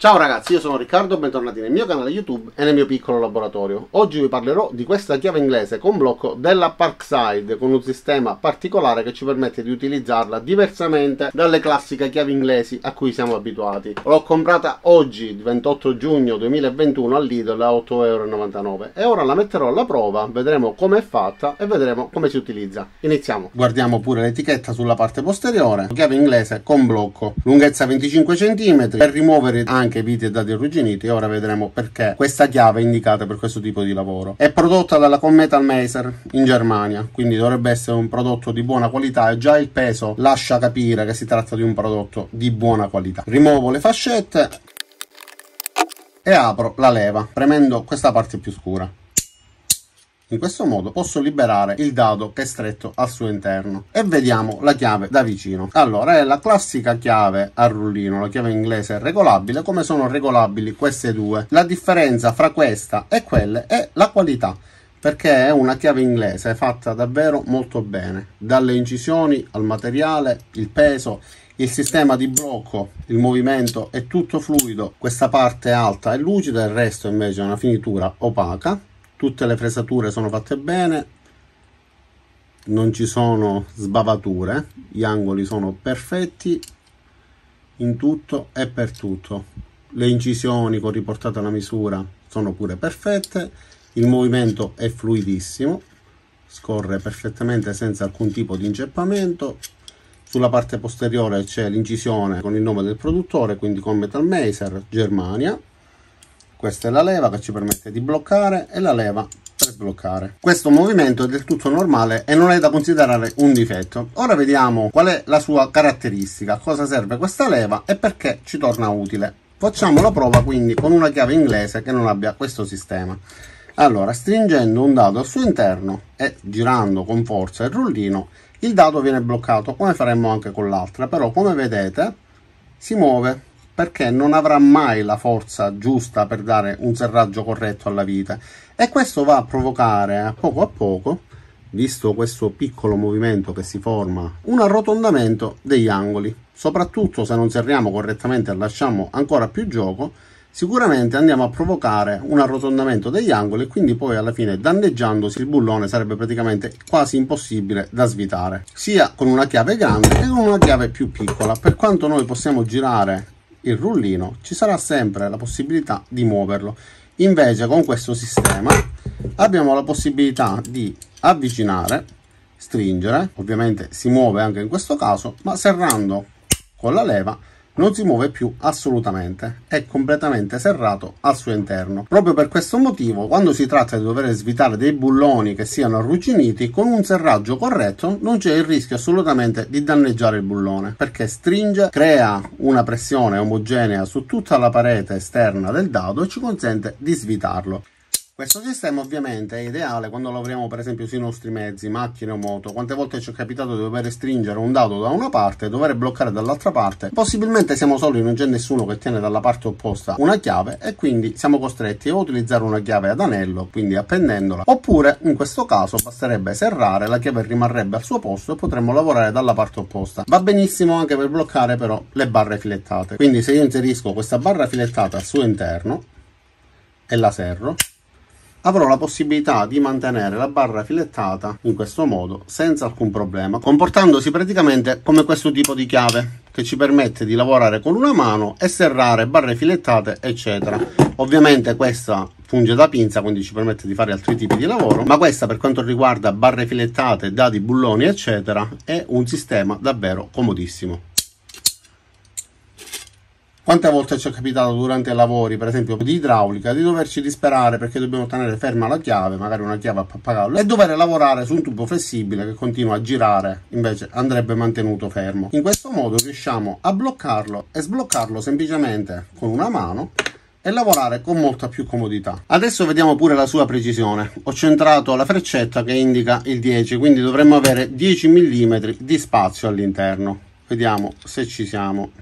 Ciao ragazzi, io sono Riccardo, bentornati nel mio canale YouTube e nel mio piccolo laboratorio. Oggi vi parlerò di questa chiave inglese con blocco della Parkside, con un sistema particolare che ci permette di utilizzarla diversamente dalle classiche chiavi inglesi a cui siamo abituati. L'ho comprata oggi, 28 giugno 2021, al Lidl a 8,99 € e ora la metterò alla prova, vedremo come è fatta e vedremo come si utilizza. Iniziamo. Guardiamo pure l'etichetta sulla parte posteriore. Chiave inglese con blocco, lunghezza 25 cm, per rimuovere anche viti e dati arrugginiti, e ora vedremo perché questa chiave è indicata per questo tipo di lavoro. È prodotta dalla Connmetall Maser in Germania, quindi dovrebbe essere un prodotto di buona qualità e già il peso lascia capire che si tratta di un prodotto di buona qualità. Rimuovo le fascette e apro la leva premendo questa parte più scura. In questo modo posso liberare il dado che è stretto al suo interno. E vediamo la chiave da vicino. Allora, è la classica chiave a rullino, la chiave inglese regolabile, come sono regolabili queste due. La differenza fra questa e quelle è la qualità, perché è una chiave inglese fatta davvero molto bene, dalle incisioni al materiale, il peso, il sistema di blocco, il movimento è tutto fluido. Questa parte alta è lucida, il resto invece è una finitura opaca. Tutte le fresature sono fatte bene, non ci sono sbavature, gli angoli sono perfetti in tutto e per tutto. Le incisioni con riportata alla misura sono pure perfette, il movimento è fluidissimo, scorre perfettamente senza alcun tipo di inceppamento. Sulla parte posteriore c'è l'incisione con il nome del produttore, quindi Connmetall Maser, Germania. Questa è la leva che ci permette di bloccare e la leva per sbloccare. Questo movimento è del tutto normale e non è da considerare un difetto. Ora vediamo qual è la sua caratteristica, a cosa serve questa leva e perché ci torna utile. Facciamo la prova quindi con una chiave inglese che non abbia questo sistema. Allora, stringendo un dado al suo interno e girando con forza il rullino, il dado viene bloccato, come faremmo anche con l'altra, però come vedete si muove, perché non avrà mai la forza giusta per dare un serraggio corretto alla vite, e questo va a provocare a poco, visto questo piccolo movimento che si forma, un arrotondamento degli angoli. Soprattutto se non serriamo correttamente e lasciamo ancora più gioco, sicuramente andiamo a provocare un arrotondamento degli angoli e quindi poi alla fine, danneggiandosi, il bullone sarebbe praticamente quasi impossibile da svitare, sia con una chiave grande che con una chiave più piccola. Per quanto noi possiamo girare il rullino, ci sarà sempre la possibilità di muoverlo. Invece con questo sistema abbiamo la possibilità di avvicinare, stringere, ovviamente si muove anche in questo caso, ma serrando con la leva non si muove più assolutamente, è completamente serrato al suo interno. Proprio per questo motivo, quando si tratta di dover svitare dei bulloni che siano arrugginiti, con un serraggio corretto non c'è il rischio assolutamente di danneggiare il bullone, perché stringe, crea una pressione omogenea su tutta la parete esterna del dado e ci consente di svitarlo. Questo sistema ovviamente è ideale quando lavoriamo per esempio sui nostri mezzi, macchine o moto. Quante volte ci è capitato di dover stringere un dado da una parte e dover bloccare dall'altra parte. Possibilmente siamo soli, non c'è nessuno che tiene dalla parte opposta una chiave e quindi siamo costretti a utilizzare una chiave ad anello, quindi appendendola. Oppure in questo caso basterebbe serrare, la chiave rimarrebbe al suo posto e potremmo lavorare dalla parte opposta. Va benissimo anche per bloccare però le barre filettate. Quindi se io inserisco questa barra filettata al suo interno e la serro, avrò la possibilità di mantenere la barra filettata in questo modo senza alcun problema, comportandosi praticamente come questo tipo di chiave che ci permette di lavorare con una mano e serrare barre filettate eccetera. Ovviamente questa funge da pinza, quindi ci permette di fare altri tipi di lavoro, ma questa, per quanto riguarda barre filettate, dadi, bulloni eccetera, è un sistema davvero comodissimo. Quante volte ci è capitato durante i lavori, per esempio di idraulica, di doverci disperare perché dobbiamo tenere ferma la chiave, magari una chiave a pappagallo, e dover lavorare su un tubo flessibile che continua a girare, invece andrebbe mantenuto fermo. In questo modo riusciamo a bloccarlo e sbloccarlo semplicemente con una mano e lavorare con molta più comodità. Adesso vediamo pure la sua precisione. Ho centrato la freccetta che indica il 10, quindi dovremmo avere 10 mm di spazio all'interno. Vediamo se ci siamo.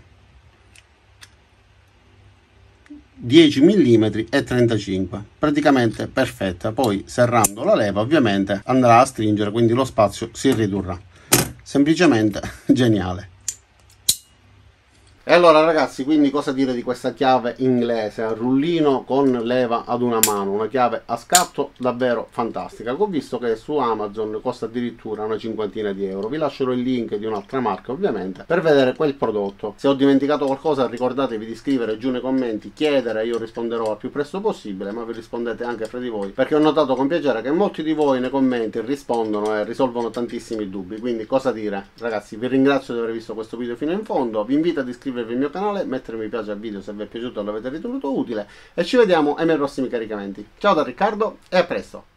10 mm e 35, praticamente perfetta. Poi serrando la leva ovviamente andrà a stringere, quindi lo spazio si ridurrà. Semplicemente geniale. E allora ragazzi, quindi cosa dire di questa chiave inglese a rullino con leva ad una mano, una chiave a scatto davvero fantastica, che ho visto che su Amazon costa addirittura una cinquantina di euro. Vi lascerò il link di un'altra marca ovviamente per vedere quel prodotto. Se ho dimenticato qualcosa ricordatevi di scrivere giù nei commenti, chiedere, io risponderò al più presto possibile, ma vi rispondete anche fra di voi, perché ho notato con piacere che molti di voi nei commenti rispondono e risolvono tantissimi dubbi. Quindi cosa dire ragazzi, vi ringrazio di aver visto questo video fino in fondo, vi invito ad iscrivervi il mio canale, mettere mi piace al video se vi è piaciuto e l'avete ritenuto utile, e ci vediamo ai miei prossimi caricamenti. Ciao da Riccardo e a presto!